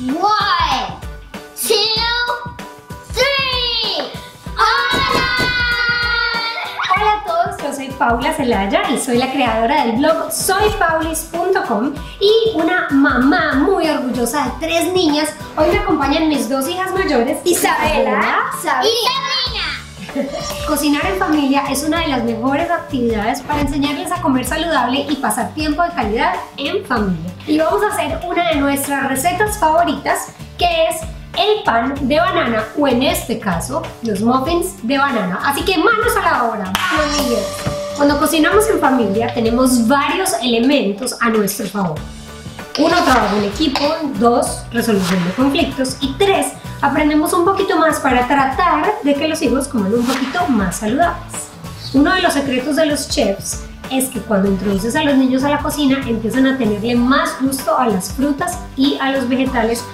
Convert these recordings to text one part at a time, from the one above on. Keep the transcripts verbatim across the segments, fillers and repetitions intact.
One, two, three. ¡Hola! Hola a todos, yo soy Paula Zelaya y soy la creadora del blog soy paulis punto com y una mamá muy orgullosa de tres niñas. Hoy me acompañan mis dos hijas mayores, Isabela, Isabel y Sabrina. Cocinar en familia es una de las mejores actividades para enseñarles a comer saludable y pasar tiempo de calidad en familia. Y vamos a hacer una de nuestras recetas favoritas, que es el pan de banana, o en este caso, los muffins de banana. Así que manos a la obra, familia. Cuando cocinamos en familia tenemos varios elementos a nuestro favor. Uno, trabajo en equipo. Dos, resolución de conflictos. Y tres, aprendemos un poquito más para tratar de que los hijos coman un poquito más saludables. Uno de los secretos de los chefs es que cuando introduces a los niños a la cocina empiezan a tenerle más gusto a las frutas y a los vegetales.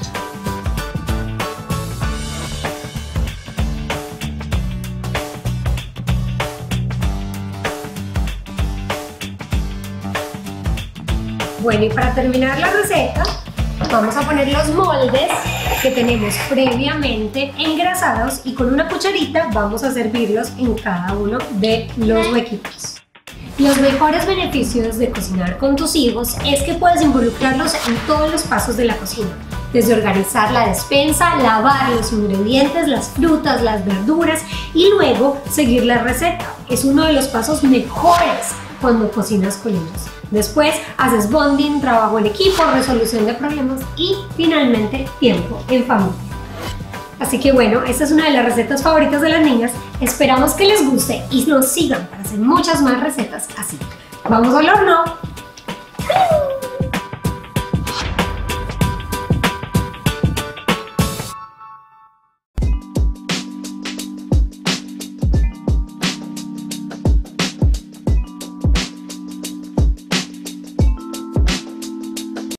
Bueno, y para terminar la receta vamos a poner los moldes que tenemos previamente engrasados y con una cucharita vamos a servirlos en cada uno de los huequitos. Los mejores beneficios de cocinar con tus hijos es que puedes involucrarlos en todos los pasos de la cocina, desde organizar la despensa, lavar los ingredientes, las frutas, las verduras y luego seguir la receta. Es uno de los pasos mejores cuando cocinas con ellos. Después haces bonding, trabajo en equipo, resolución de problemas y finalmente tiempo en familia. Así que bueno, esta es una de las recetas favoritas de las niñas. Esperamos que les guste y nos sigan para hacer muchas más recetas así. ¡Vamos al horno!